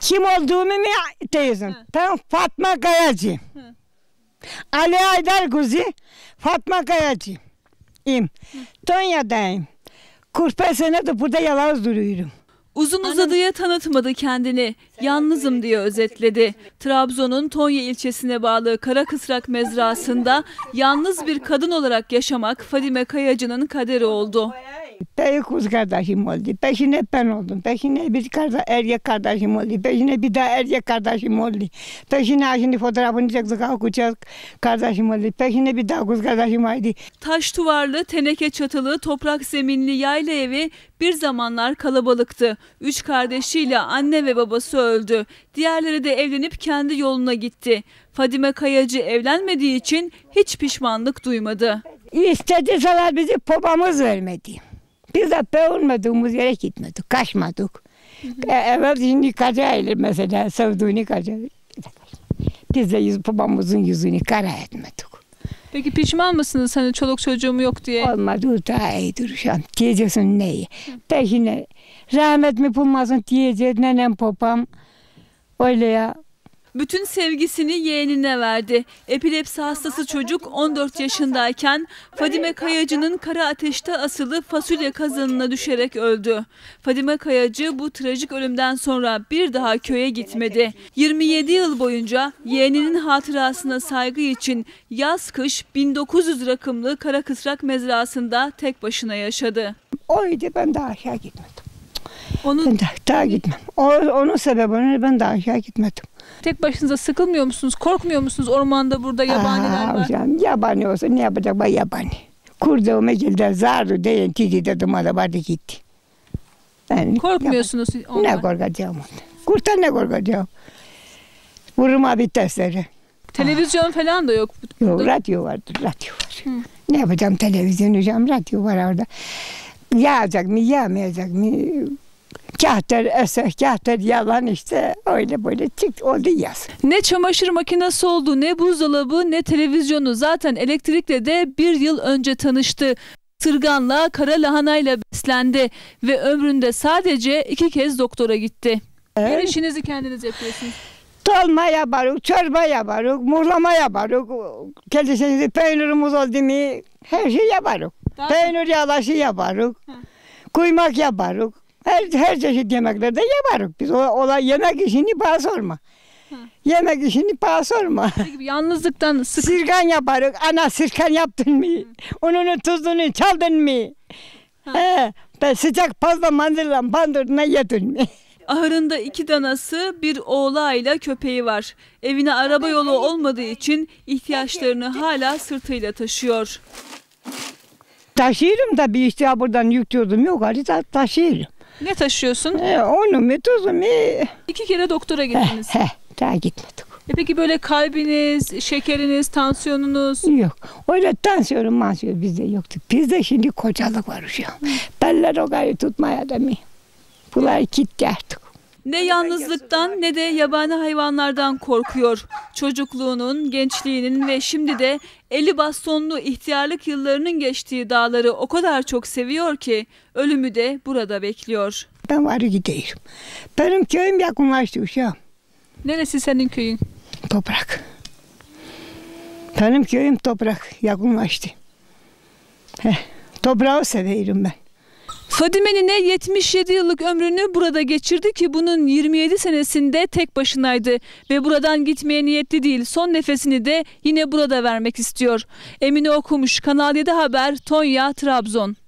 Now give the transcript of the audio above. Kim olduğumu mu diyorsun? Ben Fatma Gayacı. Ali Haydar kuzi Fatma Gayacı. Tonya'dayım. 45 senedir burada yalnız duruyorum. Uzun uzadıya tanıtmadı kendini. Yalnızım diye özetledi. Trabzon'un Tonya ilçesine bağlı Karakısrak mezrasında yalnız bir kadın olarak yaşamak Fadime Kayacı'nın kaderi oldu. Beyi kız kardeşim oldu. Peşine ben oldum. Peşine bir erkek kardeşim oldu. Peşine bir daha erkek kardeşim oldu. Peşine şimdi fotoğrafını çektik. Küçük kardeşim oldu. Peşine bir daha kız kardeşim oldu. Taş tuvarlı, teneke çatılı, toprak zeminli yayla evi bir zamanlar kalabalıktı. 3 kardeşiyle anne ve babası öldü. Diğerleri de evlenip kendi yoluna gitti. Fadime Kayacı evlenmediği için hiç pişmanlık duymadı. İstediseler bizi babamız vermedi. Biz de beğenmediğimiz yere gitmedik, kaçmadık. Evet şimdi kaçayla mesela, sevdiğini kaçayla. Biz de babamızın yüzünü kara etmedik. Peki pişman mısınız hani çoluk çocuğum yok diye? Olmadı, daha iyi duruşam. Diyeceksin neyi? Peşine rahmet mi bulmasın diyecek nenem babam. Öyle ya. Bütün sevgisini yeğenine verdi. Epilepsi hastası çocuk 14 yaşındayken Fadime Kayacı'nın kara ateşte asılı fasulye kazanına düşerek öldü. Fadime Kayacı bu trajik ölümden sonra bir daha köye gitmedi. 27 yıl boyunca yeğeninin hatırasına saygı için yaz-kış 1900 rakımlı Karakısrak mezrasında tek başına yaşadı. Oydu ben daha aşağı gitmedim. Ben daha gitmem. Onun sebebini ben daha aşağı gitmedim. Tek başınıza sıkılmıyor musunuz? Korkmuyor musunuz? Ormanda burada yabaniler var. Hocam, yabani olsa ne yapacak? Ben yabani. Kurduğum ekilde zardı değil. Titi de dumada vardı gitti. Yani, korkmuyorsunuz ondan? Ne korkacağım ondan? Kurttan ne korkacağım? Vurma bir testleri. Televizyon falan da yok. Yok, radyo vardı. Radyo var. Ne yapacağım? Televizyon hocam, radyo var orada. Yağacak mı, yağmayacak mı? Kâhter eser, kâhter yalan işte öyle böyle çıktı oldu yaz. Ne çamaşır makinesi oldu, ne buzdolabı, ne televizyonu. Zaten elektrikle de bir yıl önce tanıştı. Sırganla, kara lahanayla beslendi ve ömründe sadece 2 kez doktora gitti. Evet. Bir işinizi kendiniz yapıyorsunuz. Dolma yaparız, çorba yaparız, murlama yaparız. Kendisi peynirimiz oldu mu her şey yaparız. Peynir yalaşı yaparız, kuymak yaparız. Her çeşit yemeklerde yaparız. Biz olay yemek işini bana sorma. Yemek işini bana sorma. Yalnızlıktan sirkan yaparız. Ana sirkan yaptın mı? Onun tuzunu çaldın mı? Ben sıcak pasta mandırla bandırına yedin mi? Ahırında 2 danası, bir oğlağıyla köpeği var. Evine araba yolu olmadığı için ihtiyaçlarını hala sırtıyla taşıyor. Taşıyorum da bir işte buradan yüklüyordum. Yok hadi taşıyorum. Ne taşıyorsun? Onu mu, tuzu mu? 2 kere doktora gittiniz. Daha gitmedik. Peki böyle kalbiniz, şekeriniz, tansiyonunuz? Yok. Öyle tansiyonum bizde yoktu. Bizde şimdi kocalık var şu an. Beller o gayri tutmaya da mı? Bunlar gitti artık. Ne yalnızlıktan ne de yabani hayvanlardan korkuyor. Çocukluğunun, gençliğinin ve şimdi de eli bastonlu ihtiyarlık yıllarının geçtiği dağları o kadar çok seviyor ki ölümü de burada bekliyor. Ben varı gideyim. Benim köyüm yakınlaştı uşağım. Neresi senin köyün? Toprak. Benim köyüm toprak yakınlaştı. Toprağı severim ben. Fadime nine 77 yıllık ömrünü burada geçirdi ki bunun 27 senesinde tek başınaydı ve buradan gitmeye niyetli değil. Son nefesini de yine burada vermek istiyor. Emine Okumuş, Kanal 7 Haber, Tonya, Trabzon.